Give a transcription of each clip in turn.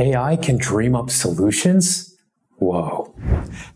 AI can dream up solutions? Whoa.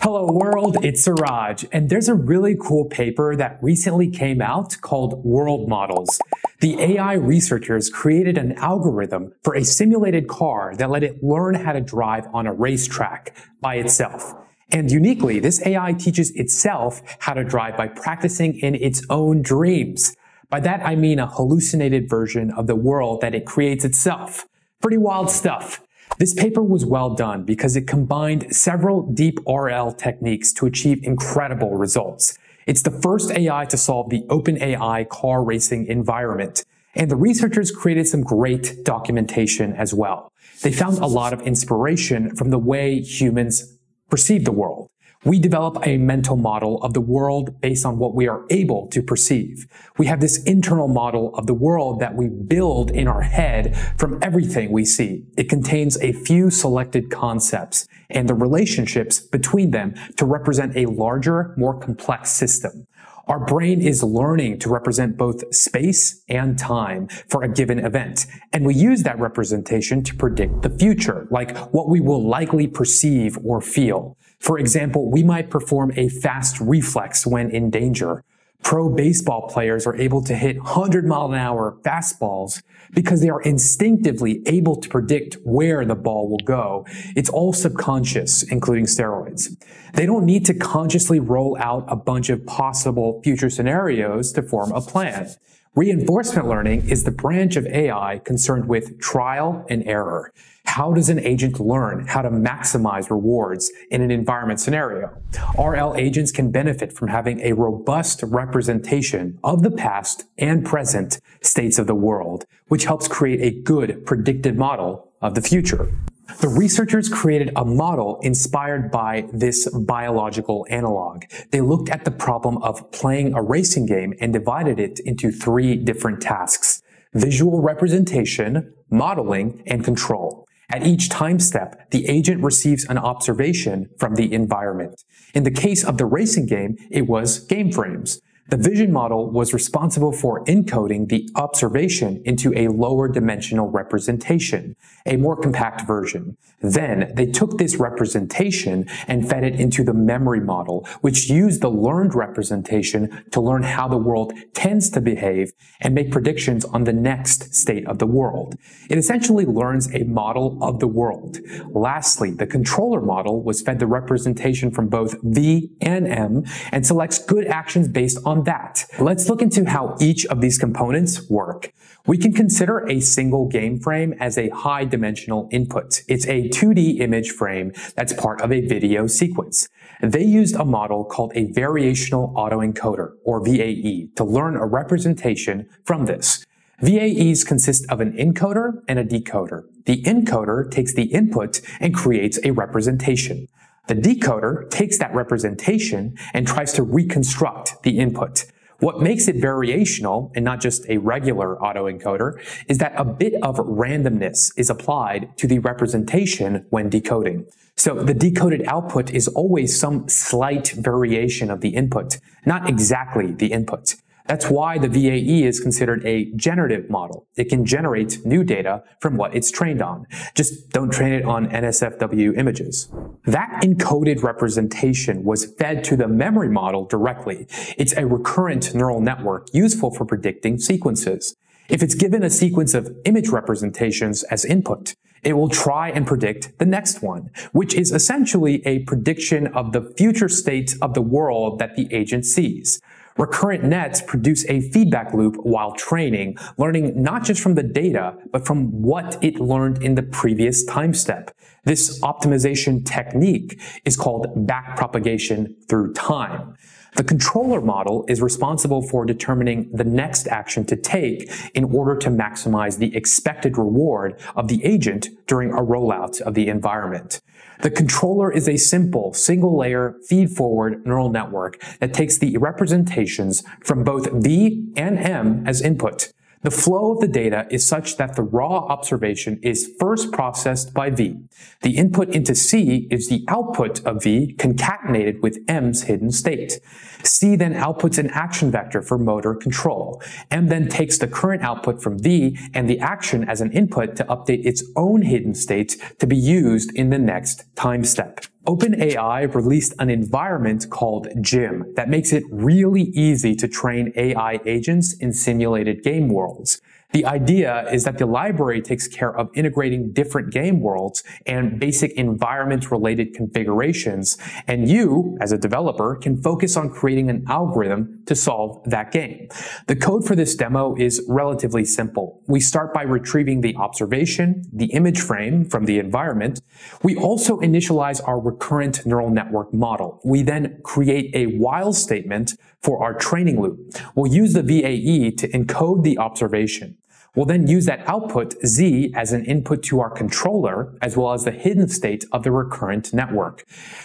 Hello world, it's Suraj, and there's a really cool paper that recently came out called World Models. The AI researchers created an algorithm for a simulated car that let it learn how to drive on a racetrack by itself. And uniquely, this AI teaches itself how to drive by practicing in its own dreams. By that, I mean a hallucinated version of the world that it creates itself. Pretty wild stuff. This paper was well done because it combined several deep RL techniques to achieve incredible results. It's the first AI to solve the OpenAI car racing environment. And the researchers created some great documentation as well. They found a lot of inspiration from the way humans perceive the world. We develop a mental model of the world based on what we are able to perceive. We have this internal model of the world that we build in our head from everything we see. It contains a few selected concepts and the relationships between them to represent a larger, more complex system. Our brain is learning to represent both space and time for a given event, and we use that representation to predict the future, like what we will likely perceive or feel. For example, we might perform a fast reflex when in danger. Pro baseball players are able to hit 100-mile-an-hour fastballs because they are instinctively able to predict where the ball will go. It's all subconscious, including steroids. They don't need to consciously roll out a bunch of possible future scenarios to form a plan. Reinforcement learning is the branch of AI concerned with trial and error. How does an agent learn how to maximize rewards in an environment scenario? RL agents can benefit from having a robust representation of the past and present states of the world, which helps create a good predictive model of the future. The researchers created a model inspired by this biological analog. They looked at the problem of playing a racing game and divided it into three different tasks: visual representation, modeling, and control. At each time step, the agent receives an observation from the environment. In the case of the racing game, it was game frames. The vision model was responsible for encoding the observation into a lower dimensional representation, a more compact version. Then they took this representation and fed it into the memory model, which used the learned representation to learn how the world tends to behave and make predictions on the next state of the world. It essentially learns a model of the world. Lastly, the controller model was fed the representation from both V and M and selects good actions based on that. Let's look into how each of these components work. We can consider a single game frame as a high dimensional input. It's a 2D image frame that's part of a video sequence. They used a model called a Variational Autoencoder, or VAE, to learn a representation from this. VAEs consist of an encoder and a decoder. The encoder takes the input and creates a representation. The decoder takes that representation and tries to reconstruct the input. What makes it variational, and not just a regular autoencoder, is that a bit of randomness is applied to the representation when decoding. So the decoded output is always some slight variation of the input, not exactly the input. That's why the VAE is considered a generative model. It can generate new data from what it's trained on. Just don't train it on NSFW images. That encoded representation was fed to the memory model directly. It's a recurrent neural network useful for predicting sequences. If it's given a sequence of image representations as input, it will try and predict the next one, which is essentially a prediction of the future state of the world that the agent sees. Recurrent nets produce a feedback loop while training, learning not just from the data, but from what it learned in the previous time step. This optimization technique is called backpropagation through time. The controller model is responsible for determining the next action to take in order to maximize the expected reward of the agent during a rollout of the environment. The controller is a simple, single-layer, feed-forward neural network that takes the representations from both V and M as input. The flow of the data is such that the raw observation is first processed by V. The input into C is the output of V concatenated with M's hidden state. C then outputs an action vector for motor control. M then takes the current output from V and the action as an input to update its own hidden states to be used in the next time step. OpenAI released an environment called Gym that makes it really easy to train AI agents in simulated game worlds. The idea is that the library takes care of integrating different game worlds and basic environment-related configurations, and you, as a developer, can focus on creating an algorithm to solve that game. The code for this demo is relatively simple. We start by retrieving the observation, the image frame from the environment. We also initialize our recurrent neural network model. We then create a while statement for our training loop. We'll use the VAE to encode the observation. We'll then use that output, Z, as an input to our controller, as well as the hidden state of the recurrent network.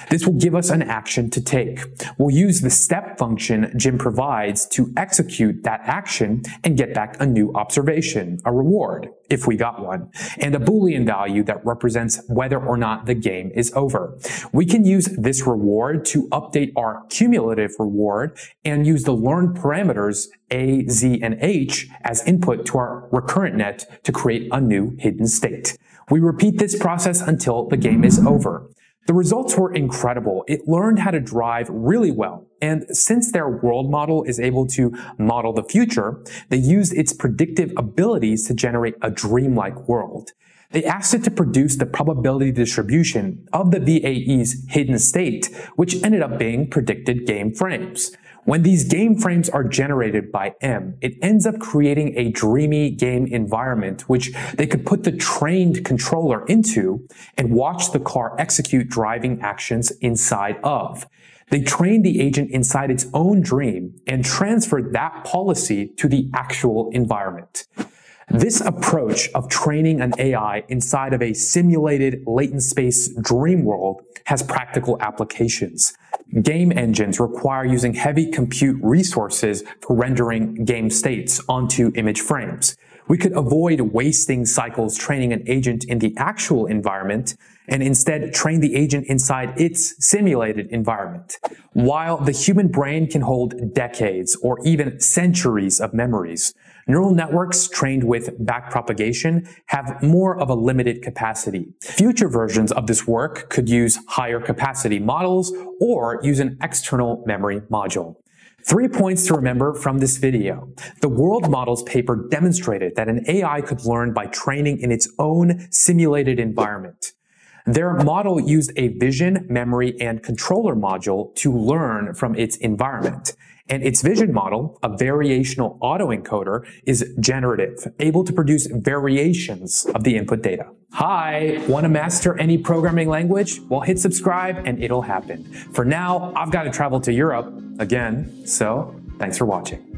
This will give us an action to take. We'll use the step function Gym provides to execute that action and get back a new observation, a reward, if we got one, and a Boolean value that represents whether or not the game is over. We can use this reward to update our cumulative reward and use the learned parameters A, Z, and H as input to our recurrent net to create a new hidden state. We repeat this process until the game is over. The results were incredible. It learned how to drive really well. And since their world model is able to model the future, they used its predictive abilities to generate a dreamlike world. They asked it to produce the probability distribution of the VAE's hidden state, which ended up being predicted game frames. When these game frames are generated by M, it ends up creating a dreamy game environment, which they could put the trained controller into and watch the car execute driving actions inside of. They trained the agent inside its own dream and transferred that policy to the actual environment. This approach of training an AI inside of a simulated latent space dream world has practical applications. Game engines require using heavy compute resources for rendering game states onto image frames. We could avoid wasting cycles training an agent in the actual environment and instead train the agent inside its simulated environment. While the human brain can hold decades or even centuries of memories, neural networks trained with backpropagation have more of a limited capacity. Future versions of this work could use higher capacity models or use an external memory module. 3 points to remember from this video. The World Models paper demonstrated that an AI could learn by training in its own simulated environment. Their model used a vision, memory, and controller module to learn from its environment. And its vision model, a variational autoencoder, is generative, able to produce variations of the input data. Hi, want to master any programming language? Well, hit subscribe and it'll happen. For now, I've got to travel to Europe again, so thanks for watching.